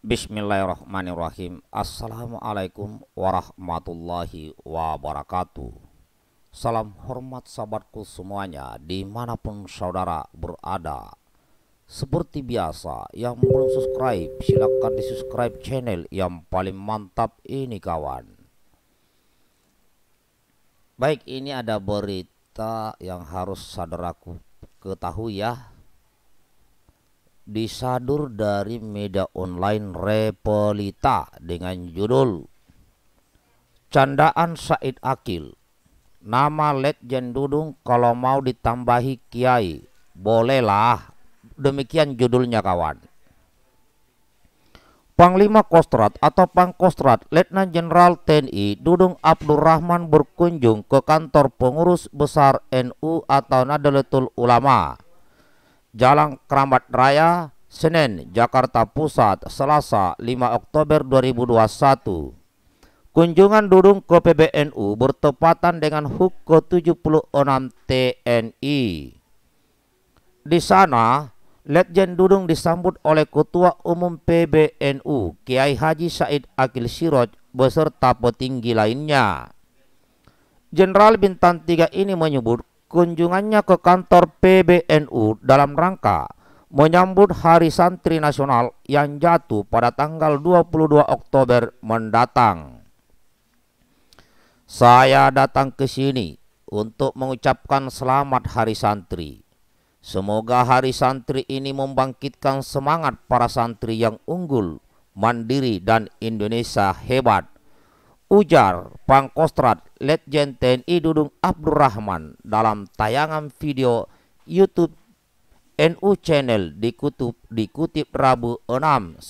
Bismillahirrahmanirrahim. Assalamualaikum warahmatullahi wabarakatuh. Salam hormat sahabatku semuanya, dimanapun saudara berada. Seperti biasa, yang belum subscribe silahkan di subscribe channel yang paling mantap ini kawan. Baik, ini ada berita yang harus saudaraku ketahui ya. Disadur dari media online Repelita dengan judul Candaan Said Aqil, nama Letjen Dudung kalau mau ditambahi Kiai bolehlah. Demikian judulnya kawan. Panglima Kostrad atau Pangkostrad Letnan Jenderal TNI Dudung Abdurrahman berkunjung ke kantor pengurus besar NU atau Nahdlatul Ulama, Jalan Keramat Raya, Senen, Jakarta Pusat, Selasa 5 Oktober 2021. Kunjungan Dudung ke PBNU bertepatan dengan HUT ke-76 TNI. Di sana, Letjen Dudung disambut oleh Ketua Umum PBNU, Kiai Haji Said Aqil Siraj beserta petinggi lainnya. Jenderal bintang 3 ini menyebut kunjungannya ke kantor PBNU dalam rangka menyambut Hari Santri Nasional yang jatuh pada tanggal 22 Oktober mendatang. Saya datang ke sini untuk mengucapkan selamat Hari Santri. Semoga Hari Santri ini membangkitkan semangat para santri yang unggul, mandiri dan Indonesia hebat, ujar Pangkostrad Letjen TNI Dudung Abdurrahman dalam tayangan video YouTube NU Channel dikutip Rabu 6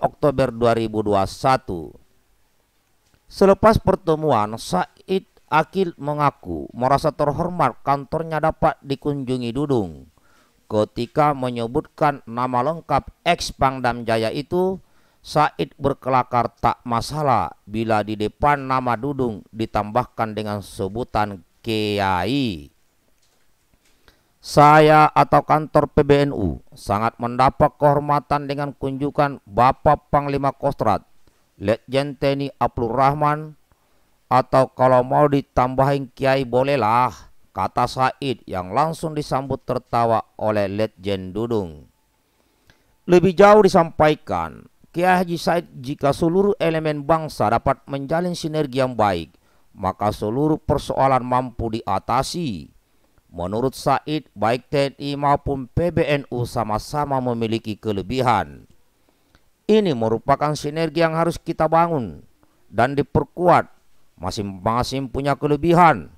Oktober 2021. Selepas pertemuan, Said Aqil mengaku merasa terhormat kantornya dapat dikunjungi Dudung. Ketika menyebutkan nama lengkap eks Pangdam Jaya itu, Said berkelakar tak masalah bila di depan nama Dudung ditambahkan dengan sebutan Kiai. Saya atau kantor PBNU sangat mendapat kehormatan dengan kunjungan Bapak Panglima Kostrad Letjen TNI Abdurrahman atau kalau mau ditambahin Kiai bolehlah, kata Said yang langsung disambut tertawa oleh Letjen Dudung. Lebih jauh disampaikan, Kiai Haji Said, jika seluruh elemen bangsa dapat menjalin sinergi yang baik, maka seluruh persoalan mampu diatasi. Menurut Said, baik TNI maupun PBNU sama-sama memiliki kelebihan. Ini merupakan sinergi yang harus kita bangun dan diperkuat. Masing-masing punya kelebihan.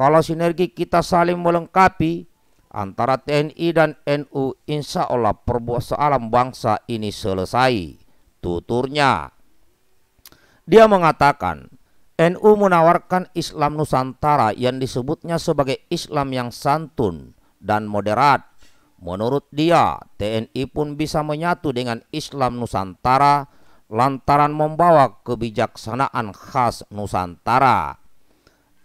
Kalau sinergi kita saling melengkapi antara TNI dan NU, insya Allah persoalan bangsa ini selesai, tuturnya. Dia mengatakan NU menawarkan Islam Nusantara yang disebutnya sebagai Islam yang santun dan moderat. Menurut dia, TNI pun bisa menyatu dengan Islam Nusantara lantaran membawa kebijaksanaan khas Nusantara.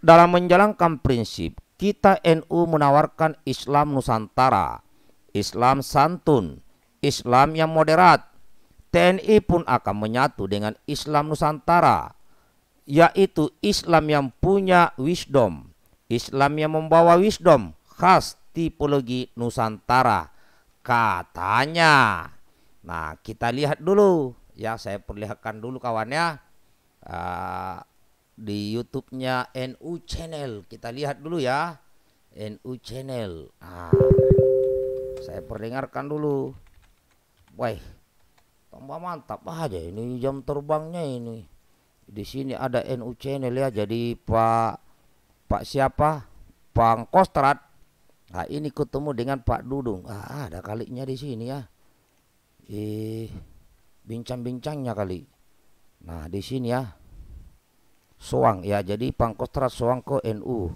Dalam menjalankan prinsip kita, NU menawarkan Islam Nusantara, Islam santun, Islam yang moderat. TNI pun akan menyatu dengan Islam Nusantara, yaitu Islam yang punya wisdom, Islam yang membawa wisdom khas tipologi Nusantara, katanya. Nah, kita lihat dulu ya, saya perlihatkan dulu kawannya di YouTube-nya NU Channel. Kita lihat dulu ya, NU Channel. Nah, saya perdengarkan dulu. Wih, tambah mantap aja ini jam terbangnya ini. Di sini ada NU Channel ya. Jadi Pak siapa? Pangkostrad. Nah, ini ketemu dengan Pak Dudung. Ah, ada kalinya di sini ya. Bincang-bincangnya kali. Nah, di sini ya. Soang ya. Jadi Pangkostrad soang ke NU.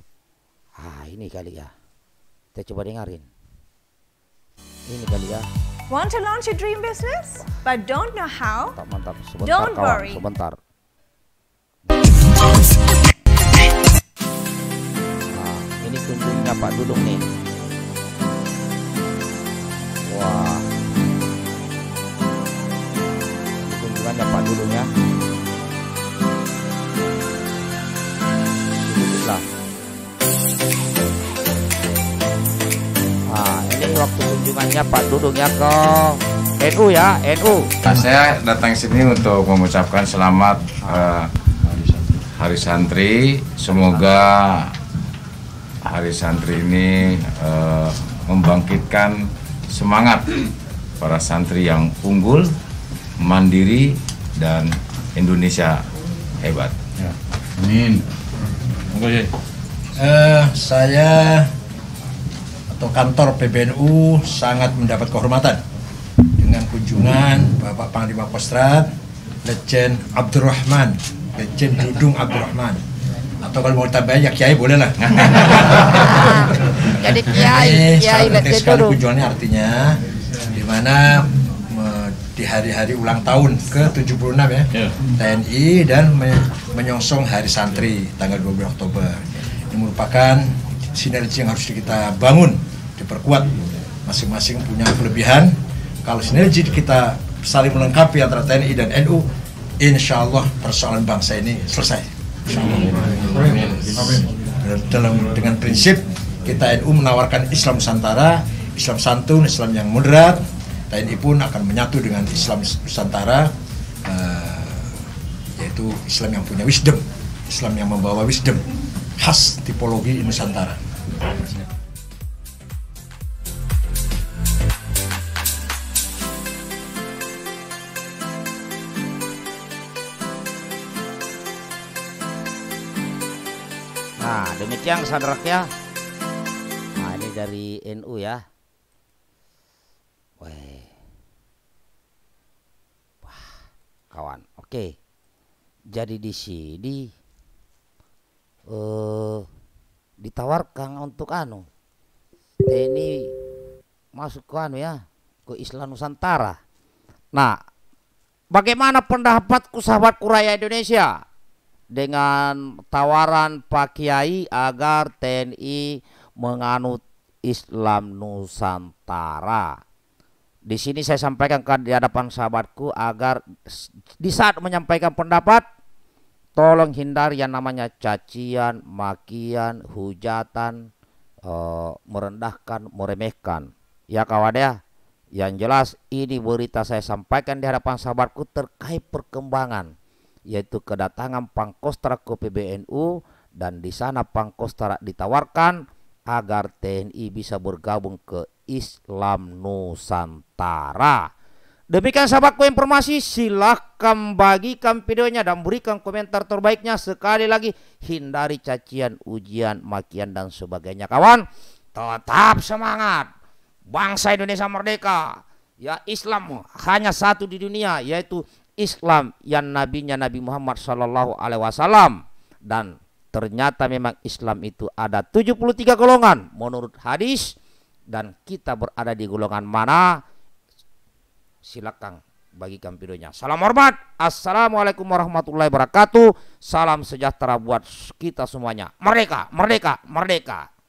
Ah, ini kali ya. Kita coba dengarin. Ini kali ya. Want to launch your dream business but don't know how? Mantap, sebentar, don't kawan, worry. Sebentar. Nah, ini kunjungnya Pak Dudung nih. Wah. namanya Pak Dudung ya kong. NU ya, NU. Saya datang sini untuk mengucapkan selamat Hari Santri. Semoga Hari Santri ini membangkitkan semangat para santri yang unggul, mandiri, dan Indonesia hebat. Ya. Amin. Saya atau kantor PBNU sangat mendapat kehormatan dengan kunjungan Bapak Panglima Pangkostrad, Letjen Abdurrahman, Letjen Dudung Abdurrahman. Atau kalau mau tambahin ya Kiai boleh lah. Jadi Kiai Letjen Dudung. Kunjungannya artinya dimana di hari-hari ulang tahun ke-76 ya TNI dan menyongsong Hari Santri tanggal 12 Oktober. Ini merupakan sinergi yang harus kita bangun, diperkuat. Masing-masing punya kelebihan. Kalau sinergi kita saling melengkapi antara TNI dan NU, insya Allah persoalan bangsa ini selesai. Insya Allah. Dengan prinsip kita NU menawarkan Islam Nusantara, Islam santun, Islam yang moderat. TNI pun akan menyatu dengan Islam Nusantara, yaitu Islam yang punya wisdom, Islam yang membawa wisdom, khas tipologi Nusantara. Nah, demikian sadraknya. Nah, ini dari NU ya. Kawan, oke. Jadi di sini ditawarkan untuk TNI masuk ke ke Islam Nusantara. Nah, bagaimana pendapatku sahabatku rakyat Indonesia dengan tawaran Pak Kiai agar TNI menganut Islam Nusantara? Di sini saya sampaikan di hadapan sahabatku agar di saat menyampaikan pendapat tolong hindari yang namanya cacian, makian, hujatan, merendahkan, meremehkan. Ya kawan ya, yang jelas ini berita saya sampaikan di hadapan sahabatku terkait perkembangan yaitu kedatangan Pangkostrad ke PBNU dan di sana Pangkostrad ditawarkan agar TNI bisa bergabung ke Islam Nusantara. Demikian sahabatku informasi, silahkan bagikan videonya dan berikan komentar terbaiknya. Sekali lagi hindari cacian, ujian, makian dan sebagainya kawan. Tetap semangat, bangsa Indonesia merdeka. Ya, Islam hanya satu di dunia, yaitu Islam yang nabinya Nabi Muhammad SAW. Dan ternyata memang Islam itu ada 73 golongan menurut hadis. Dan kita berada di golongan mana? Silakan bagikan videonya. Salam hormat, assalamualaikum warahmatullahi wabarakatuh. Salam sejahtera buat kita semuanya. Merdeka, merdeka, merdeka.